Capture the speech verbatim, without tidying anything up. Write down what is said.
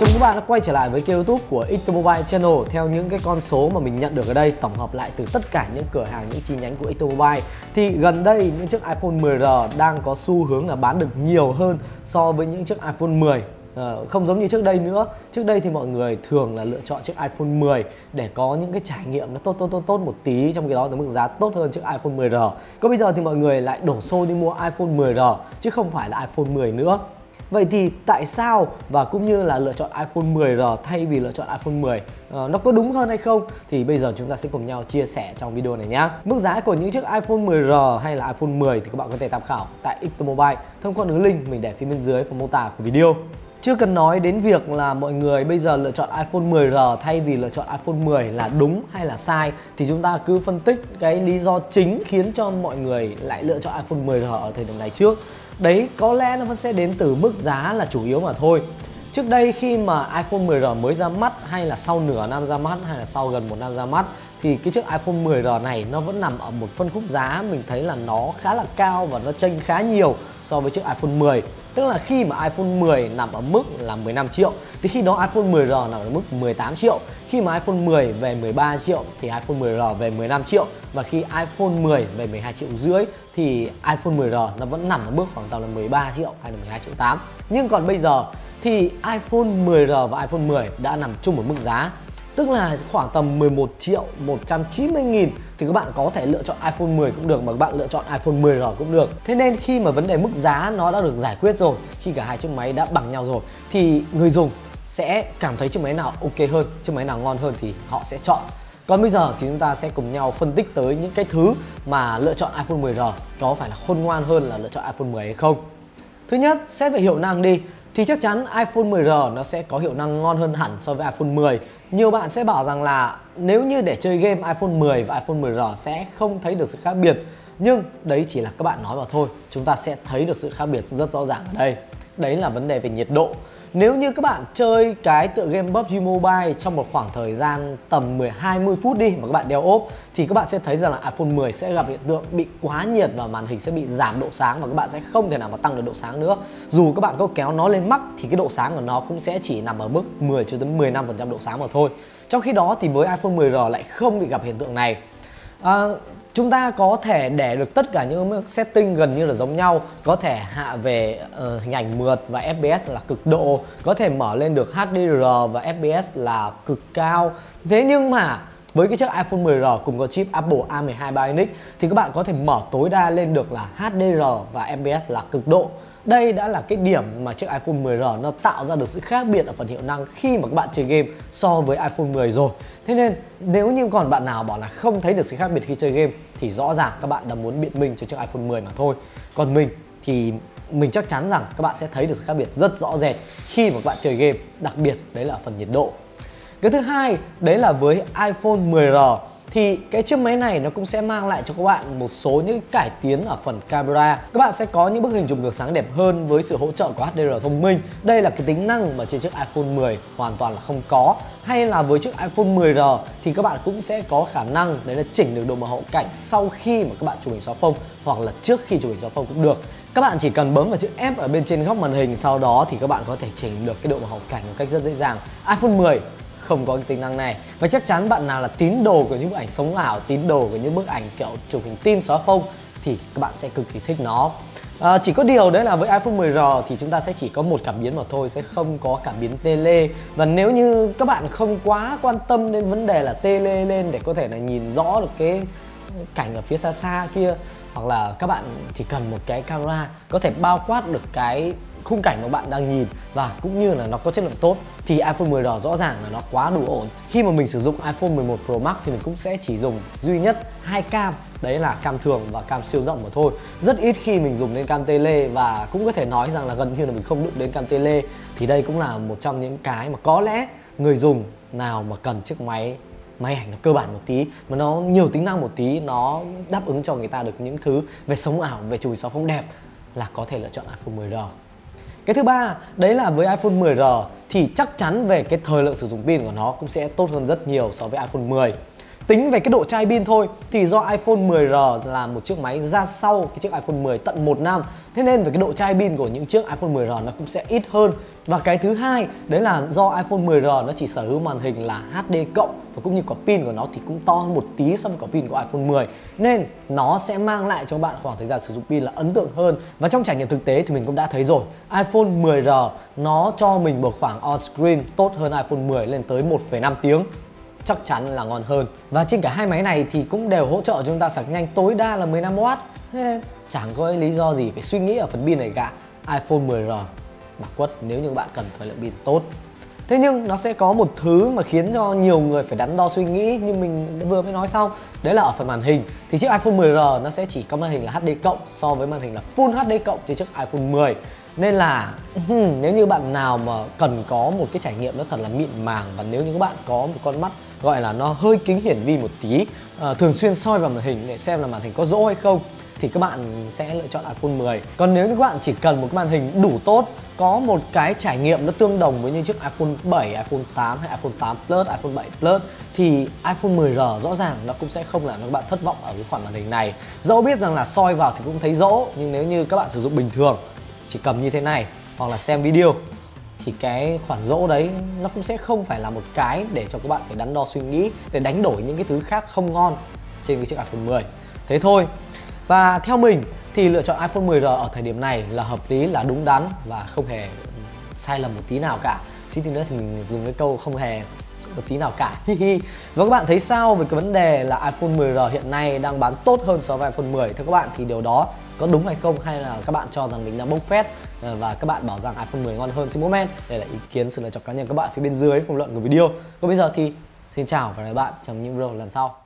Chào các bạn đã quay trở lại với kênh YouTube của XTMobile Channel. Theo những cái con số mà mình nhận được ở đây, tổng hợp lại từ tất cả những cửa hàng, những chi nhánh của XTMobile, thì gần đây những chiếc iPhone mười R đang có xu hướng là bán được nhiều hơn so với những chiếc iPhone mười. Uh, không giống như trước đây nữa. Trước đây thì mọi người thường là lựa chọn chiếc iPhone mười để có những cái trải nghiệm nó tốt tốt tốt tốt một tí, trong cái đó tới mức giá tốt hơn chiếc iPhone mười R. Còn bây giờ thì mọi người lại đổ xô đi mua iPhone mười R chứ không phải là iPhone mười nữa. Vậy thì tại sao, và cũng như là lựa chọn iPhone mười R thay vì lựa chọn iPhone mười uh, nó có đúng hơn hay không, thì bây giờ chúng ta sẽ cùng nhau chia sẻ trong video này nhé. Mức giá của những chiếc iPhone mười R hay là iPhone mười thì các bạn có thể tham khảo tại XTMobile thông qua đường link mình để phía bên dưới phần mô tả của video. Chưa cần nói đến việc là mọi người bây giờ lựa chọn iPhone mười R thay vì lựa chọn iPhone mười là đúng hay là sai, thì chúng ta cứ phân tích cái lý do chính khiến cho mọi người lại lựa chọn iPhone mười R ở thời điểm này trước. Đấy có lẽ nó vẫn sẽ đến từ mức giá là chủ yếu mà thôi. Trước đây khi mà iPhone mười R mới ra mắt, hay là sau nửa năm ra mắt, hay là sau gần một năm ra mắt, thì cái chiếc iPhone mười R này nó vẫn nằm ở một phân khúc giá mình thấy là nó khá là cao và nó chênh khá nhiều so với chiếc iPhone mười. Tức là khi mà iPhone mười nằm ở mức là mười lăm triệu thì khi đó iPhone mười R nằm ở mức mười tám triệu. Khi mà iPhone mười về mười ba triệu thì iPhone mười R về mười lăm triệu. Và khi iPhone mười về mười hai triệu rưỡi thì iPhone mười R nó vẫn nằm ở mức khoảng tầm là mười ba triệu hay là mười hai triệu tám. Nhưng còn bây giờ thì iPhone mười R và iPhone mười đã nằm chung một mức giá, tức là khoảng tầm mười một triệu một trăm chín mươi nghìn, thì các bạn có thể lựa chọn iPhone mười cũng được mà các bạn lựa chọn iPhone mười R cũng được. Thế nên khi mà vấn đề mức giá nó đã được giải quyết rồi, khi cả hai chiếc máy đã bằng nhau rồi, thì người dùng sẽ cảm thấy chiếc máy nào ok hơn, chiếc máy nào ngon hơn thì họ sẽ chọn. Còn bây giờ thì chúng ta sẽ cùng nhau phân tích tới những cái thứ mà lựa chọn iPhone mười R có phải là khôn ngoan hơn là lựa chọn iPhone mười hay không. Thứ nhất, xét về hiệu năng đi, thì chắc chắn iPhone mười R nó sẽ có hiệu năng ngon hơn hẳn so với iPhone mười. Nhiều bạn sẽ bảo rằng là nếu như để chơi game iPhone mười và iPhone mười R sẽ không thấy được sự khác biệt. Nhưng đấy chỉ là các bạn nói mà thôi, chúng ta sẽ thấy được sự khác biệt rất rõ ràng ở đây. Đấy là vấn đề về nhiệt độ. Nếu như các bạn chơi cái tựa game pê u bê giê Mobile trong một khoảng thời gian tầm mười hai mươi phút đi mà các bạn đeo ốp, thì các bạn sẽ thấy rằng là iPhone mười sẽ gặp hiện tượng bị quá nhiệt và màn hình sẽ bị giảm độ sáng, và các bạn sẽ không thể nào mà tăng được độ sáng nữa. Dù các bạn có kéo nó lên max thì cái độ sáng của nó cũng sẽ chỉ nằm ở mức mười cho đến mười lăm phần trăm độ sáng mà thôi. Trong khi đó thì với iPhone mười R lại không bị gặp hiện tượng này. À, chúng ta có thể để được tất cả những setting gần như là giống nhau, có thể hạ về uh, hình ảnh mượt và ép pê ét là cực độ, có thể mở lên được hát đê rờ và ép pê ét là cực cao. Thế nhưng mà với cái chiếc iPhone mười R cùng có chip Apple A mười hai Bionic thì các bạn có thể mở tối đa lên được là hát đê rờ và ép pê ét là cực độ. Đây đã là cái điểm mà chiếc iPhone mười R nó tạo ra được sự khác biệt ở phần hiệu năng khi mà các bạn chơi game so với iPhone mười rồi. Thế nên nếu như còn bạn nào bảo là không thấy được sự khác biệt khi chơi game thì rõ ràng các bạn đã muốn biện minh cho chiếc iPhone mười mà thôi. Còn mình thì mình chắc chắn rằng các bạn sẽ thấy được sự khác biệt rất rõ rệt khi mà các bạn chơi game, đặc biệt đấy là phần nhiệt độ. Cái thứ hai, đấy là với iPhone mười R thì cái chiếc máy này nó cũng sẽ mang lại cho các bạn một số những cải tiến ở phần camera. Các bạn sẽ có những bức hình chụp ngược sáng đẹp hơn với sự hỗ trợ của hát đê rờ thông minh. Đây là cái tính năng mà trên chiếc iPhone mười hoàn toàn là không có. Hay là với chiếc iPhone mười R thì các bạn cũng sẽ có khả năng đấy là chỉnh được độ mờ hậu cảnh sau khi mà các bạn chụp hình xóa phông, hoặc là trước khi chụp hình xóa phông cũng được. Các bạn chỉ cần bấm vào chữ F ở bên trên góc màn hình, sau đó thì các bạn có thể chỉnh được cái độ mờ hậu cảnh một cách rất dễ dàng. iPhone mười không có cái tính năng này, và chắc chắn bạn nào là tín đồ của những bức ảnh sống ảo, tín đồ của những bức ảnh kiểu chụp hình tin xóa phông thì các bạn sẽ cực kỳ thích nó. À, chỉ có điều đấy là với iPhone mười R thì chúng ta sẽ chỉ có một cảm biến mà thôi, sẽ không có cảm biến tele. Và nếu như các bạn không quá quan tâm đến vấn đề là tele lên để có thể là nhìn rõ được cái cảnh ở phía xa xa kia, hoặc là các bạn chỉ cần một cái camera có thể bao quát được cái khung cảnh mà bạn đang nhìn và cũng như là nó có chất lượng tốt, thì iPhone mười R rõ ràng là nó quá đủ ổn. Khi mà mình sử dụng iPhone mười một Pro Max thì mình cũng sẽ chỉ dùng duy nhất hai cam, đấy là cam thường và cam siêu rộng mà thôi. Rất ít khi mình dùng đến cam tele, và cũng có thể nói rằng là gần như là mình không đụng đến cam tele. Thì đây cũng là một trong những cái mà có lẽ người dùng nào mà cần chiếc máy máy ảnh nó cơ bản một tí, mà nó nhiều tính năng một tí, nó đáp ứng cho người ta được những thứ về sống ảo, về chụp xóa phông đẹp, là có thể lựa chọn iPhone mười R. Cái thứ ba, đấy là với iPhone mười R thì chắc chắn về cái thời lượng sử dụng pin của nó cũng sẽ tốt hơn rất nhiều so với iPhone mười. Tính về cái độ chai pin thôi thì do iPhone mười R là một chiếc máy ra sau cái chiếc iPhone mười tận một năm, thế nên về cái độ chai pin của những chiếc iPhone mười R nó cũng sẽ ít hơn. Và cái thứ hai đấy là do iPhone mười R nó chỉ sở hữu màn hình là hát đê cộng và cũng như quả pin của nó thì cũng to hơn một tí so với quả pin của iPhone mười, nên nó sẽ mang lại cho bạn khoảng thời gian sử dụng pin là ấn tượng hơn. Và trong trải nghiệm thực tế thì mình cũng đã thấy rồi, iPhone mười R nó cho mình một khoảng on screen tốt hơn iPhone mười lên tới một phẩy năm tiếng, chắc chắn là ngon hơn. Và trên cả hai máy này thì cũng đều hỗ trợ chúng ta sạc nhanh tối đa là mười lăm oát, thế nên chẳng có lý do gì phải suy nghĩ ở phần pin này cả. iPhone mười R mặc quất nếu như bạn cần thời lượng pin tốt. Thế nhưng nó sẽ có một thứ mà khiến cho nhiều người phải đắn đo suy nghĩ như mình vừa mới nói xong, đấy là ở phần màn hình. Thì chiếc iPhone mười R nó sẽ chỉ có màn hình là hát đê cộng so với màn hình là Full hát đê cộng trên chiếc iPhone mười. Nên là nếu như bạn nào mà cần có một cái trải nghiệm nó thật là mịn màng, và nếu như các bạn có một con mắt gọi là nó hơi kính hiển vi một tí, à, thường xuyên soi vào màn hình để xem là màn hình có rỗ hay không, thì các bạn sẽ lựa chọn iPhone mười. Còn nếu như các bạn chỉ cần một cái màn hình đủ tốt, có một cái trải nghiệm nó tương đồng với những chiếc iPhone bảy, iPhone tám hay iPhone tám Plus, iPhone bảy Plus, thì iPhone mười R rõ ràng nó cũng sẽ không làm các bạn thất vọng ở cái khoản màn hình này. Dẫu biết rằng là soi vào thì cũng thấy rỗ, nhưng nếu như các bạn sử dụng bình thường, chỉ cầm như thế này hoặc là xem video, thì cái khoản rỗ đấy nó cũng sẽ không phải là một cái để cho các bạn phải đắn đo suy nghĩ, để đánh đổi những cái thứ khác không ngon trên cái chiếc iPhone mười. Thế thôi. Và theo mình thì lựa chọn iPhone mười R ở thời điểm này là hợp lý, là đúng đắn và không hề sai lầm một tí nào cả. Xin tí nữa thì mình dùng cái câu không hề một tí nào cả. Và các bạn thấy sao về cái vấn đề là iPhone mười R hiện nay đang bán tốt hơn so với iPhone mười? Theo các bạn thì điều đó có đúng hay không, hay là các bạn cho rằng mình đang bốc phét và các bạn bảo rằng iPhone mười ngon hơn? Xin comment. Đây là ý kiến, sự lựa chọn cá nhân các bạn phía bên dưới phần luận của video. Còn bây giờ thì xin chào và hẹn gặp lại các bạn trong những video lần sau.